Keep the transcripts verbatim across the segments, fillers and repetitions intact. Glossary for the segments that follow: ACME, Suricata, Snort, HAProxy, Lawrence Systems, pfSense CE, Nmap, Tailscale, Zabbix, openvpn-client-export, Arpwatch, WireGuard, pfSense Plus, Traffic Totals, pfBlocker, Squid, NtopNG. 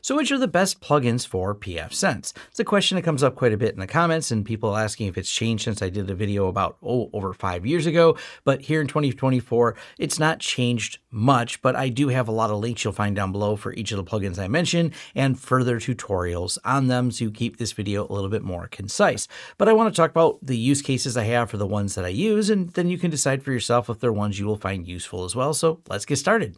So which are the best plugins for pfSense? It's a question that comes up quite a bit in the comments and people asking if it's changed since I did a video about oh, over five years ago, but here in twenty twenty-four, it's not changed much, but I do have a lot of links you'll find down below for each of the plugins I mentioned and further tutorials on them to keep this video a little bit more concise. But I want to talk about the use cases I have for the ones that I use, and then you can decide for yourself if they're ones you will find useful as well. So let's get started.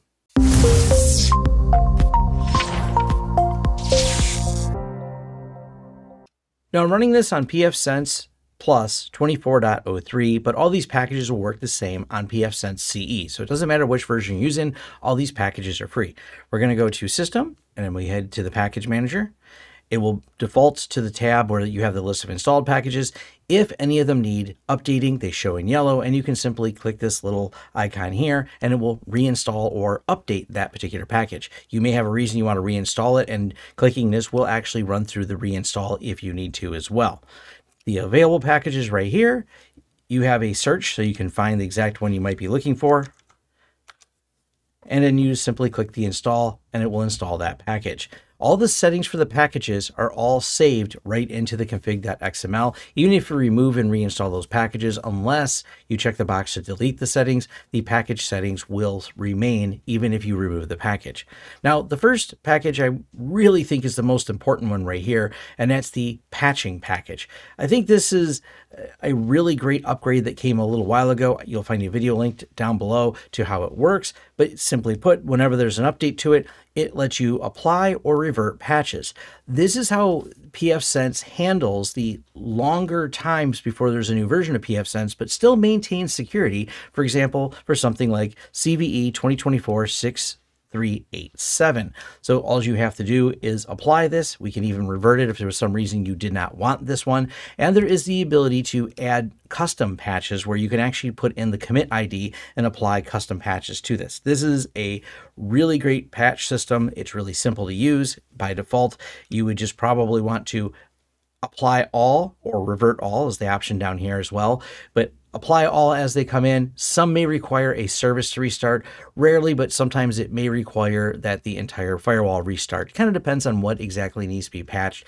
Now I'm running this on pfSense Plus twenty-four point oh three, but all these packages will work the same on pfSense C E. So it doesn't matter which version you're using, all these packages are free. We're gonna go to System, and then we head to the Package Manager. It will default to the tab where you have the list of installed packages. If any of them need updating, they show in yellow, and you can simply click this little icon here and it will reinstall or update that particular package. You may have a reason you want to reinstall it, and clicking this will actually run through the reinstall if you need to as well. The available packages right here, you have a search so you can find the exact one you might be looking for. And then you simply click the install and it will install that package. All the settings for the packages are all saved right into the config.xml. Even if you remove and reinstall those packages, unless you check the box to delete the settings, the package settings will remain even if you remove the package. Now, the first package I really think is the most important one right here, and that's the patching package. I think this is a really great upgrade that came a little while ago. You'll find a video linked down below to how it works, but simply put, whenever there's an update to it, it lets you apply or revert patches. This is how pfSense handles the longer times before there's a new version of pfSense, but still maintains security. For example, for something like C V E twenty twenty-four six. three eighty-seven. So all you have to do is apply this. We can even revert it if there was some reason you did not want this one. And there is the ability to add custom patches where you can actually put in the commit I D and apply custom patches to this. This is a really great patch system. It's really simple to use. By default, you would just probably want to apply all or revert all is the option down here as well. But apply all as they come in. Some may require a service to restart, rarely, but sometimes it may require that the entire firewall restart. It kind of depends on what exactly needs to be patched.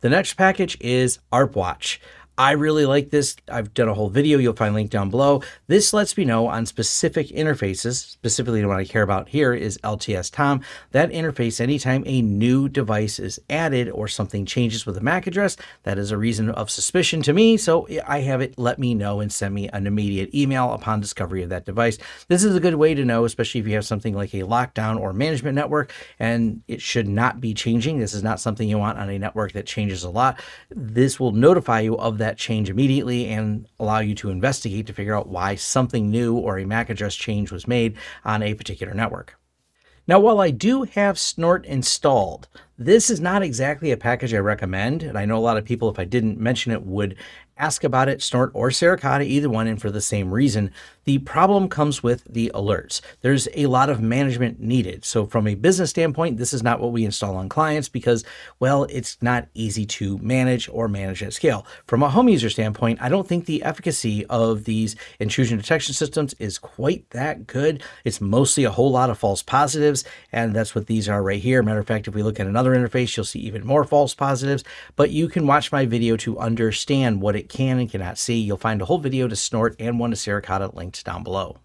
The next package is Arpwatch. I really like this. I've done a whole video you'll find linked down below. This lets me know on specific interfaces, specifically the one I care about here is L T S T O M. That interface, anytime a new device is added or something changes with a M A C address, that is a reason of suspicion to me. So I have it let me know and send me an immediate email upon discovery of that device. This is a good way to know, especially if you have something like a lockdown or management network, and it should not be changing. This is not something you want on a network that changes a lot. This will notify you of that That change immediately and allow you to investigate to figure out why something new or a M A C address change was made on a particular network. Now, while I do have Snort installed, this is not exactly a package I recommend, and I know a lot of people, if I didn't mention it, would ask about it, Snort or Suricata, either one, and for the same reason. The problem comes with the alerts. There's a lot of management needed. So from a business standpoint, this is not what we install on clients because, well, it's not easy to manage or manage at scale. From a home user standpoint, I don't think the efficacy of these intrusion detection systems is quite that good. It's mostly a whole lot of false positives, and that's what these are right here. Matter of fact, if we look at another interface, you'll see even more false positives, but you can watch my video to understand what it can and cannot see. You'll find a whole video to Snort and one to Suricata linked down below.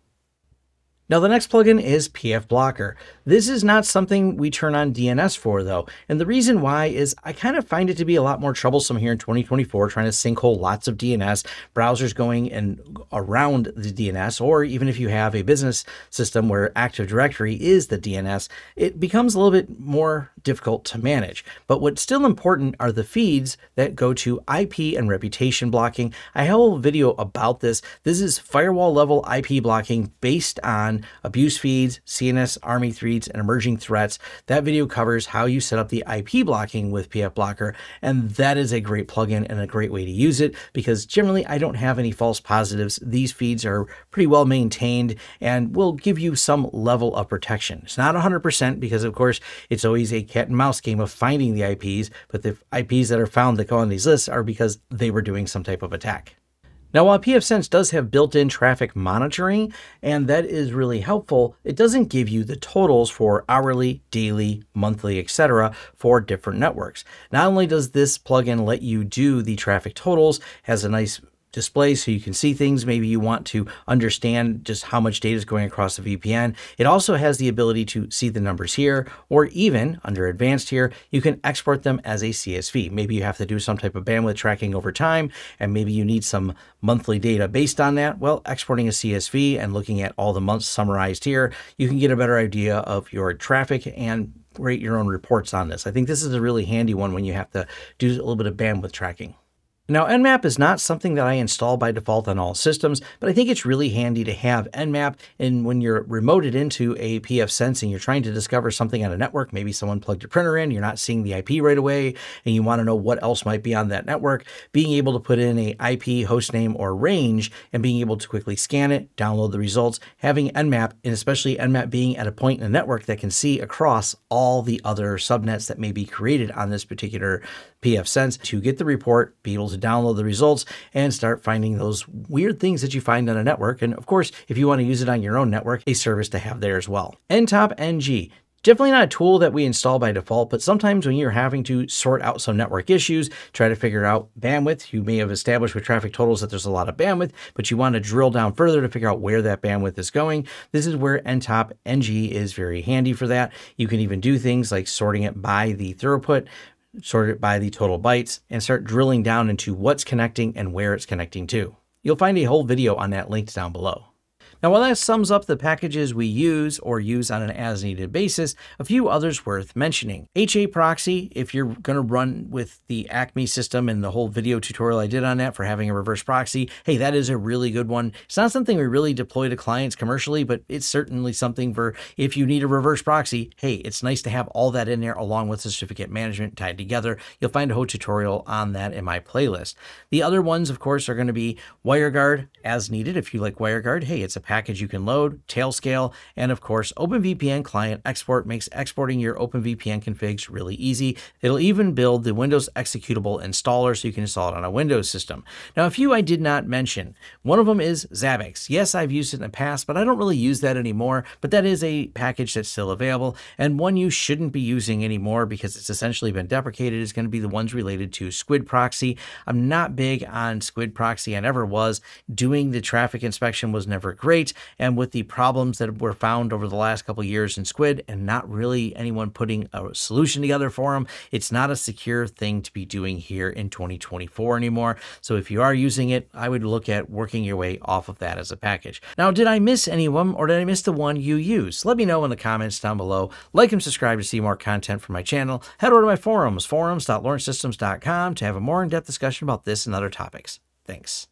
Now, the next plugin is pfBlocker. This is not something we turn on D N S for, though. And the reason why is I kind of find it to be a lot more troublesome here in twenty twenty-four, trying to sinkhole lots of D N S, browsers going and around the D N S, or even if you have a business system where Active Directory is the D N S, it becomes a little bit more difficult to manage. But what's still important are the feeds that go to I P and reputation blocking. I have a video about this. This is firewall level I P blocking based on abuse feeds, C N S, army threats, and emerging threats. That video covers how you set up the I P blocking with pfBlocker, and that is a great plugin and a great way to use it because generally I don't have any false positives. These feeds are pretty well maintained and will give you some level of protection. It's not one hundred percent because, of course, it's always a cat and mouse game of finding the I Ps, but the I Ps that are found that go on these lists are because they were doing some type of attack. Now, while pfSense does have built-in traffic monitoring, and that is really helpful, it doesn't give you the totals for hourly, daily, monthly, et cetera for different networks. Not only does this plugin let you do the traffic totals, has a nice display so you can see things. Maybe you want to understand just how much data is going across the V P N. It also has the ability to see the numbers here, or even under advanced here, you can export them as a C S V. Maybe you have to do some type of bandwidth tracking over time, and maybe you need some monthly data based on that. Well, exporting a C S V and looking at all the months summarized here, you can get a better idea of your traffic and create your own reports on this. I think this is a really handy one when you have to do a little bit of bandwidth tracking. Now, Nmap is not something that I install by default on all systems, but I think it's really handy to have Nmap. And when you're remoted into a pfSense and you're trying to discover something on a network, maybe someone plugged your printer in, you're not seeing the I P right away, and you want to know what else might be on that network, being able to put in a I P, hostname, or range, and being able to quickly scan it, download the results, having Nmap, and especially Nmap being at a point in a network that can see across all the other subnets that may be created on this particular pfSense to get the report, be able to download the results and start finding those weird things that you find on a network. And of course, if you want to use it on your own network, a service to have there as well. NtopNG. Definitely not a tool that we install by default, but sometimes when you're having to sort out some network issues, try to figure out bandwidth, you may have established with traffic totals that there's a lot of bandwidth, but you want to drill down further to figure out where that bandwidth is going. This is where NtopNG is very handy for that. You can even do things like sorting it by the throughput, sort it by the total bytes, and start drilling down into what's connecting and where it's connecting to. You'll find a whole video on that linked down below. Now, while that sums up the packages we use or use on an as-needed basis, a few others worth mentioning. HAProxy, if you're going to run with the ACME system and the whole video tutorial I did on that for having a reverse proxy, hey, that is a really good one. It's not something we really deploy to clients commercially, but it's certainly something for if you need a reverse proxy, hey, it's nice to have all that in there along with certificate management tied together. You'll find a whole tutorial on that in my playlist. The other ones, of course, are going to be WireGuard as needed. If you like WireGuard, hey, it's a package you can load, Tailscale, and of course, Open V P N client export makes exporting your Open V P N configs really easy. It'll even build the Windows executable installer so you can install it on a Windows system. Now, a few I did not mention. One of them is Zabbix. Yes, I've used it in the past, but I don't really use that anymore, but that is a package that's still available, and one you shouldn't be using anymore because it's essentially been deprecated is going to be the ones related to Squid proxy. I'm not big on Squid proxy. I never was. Doing the traffic inspection was never great. And with the problems that were found over the last couple of years in Squid and not really anyone putting a solution together for them, it's not a secure thing to be doing here in twenty twenty-four anymore. So if you are using it, I would look at working your way off of that as a package. Now, did I miss anyone, or did I miss the one you use? Let me know in the comments down below. Like and subscribe to see more content from my channel. Head over to my forums, forums dot lawrence systems dot com to have a more in-depth discussion about this and other topics. Thanks.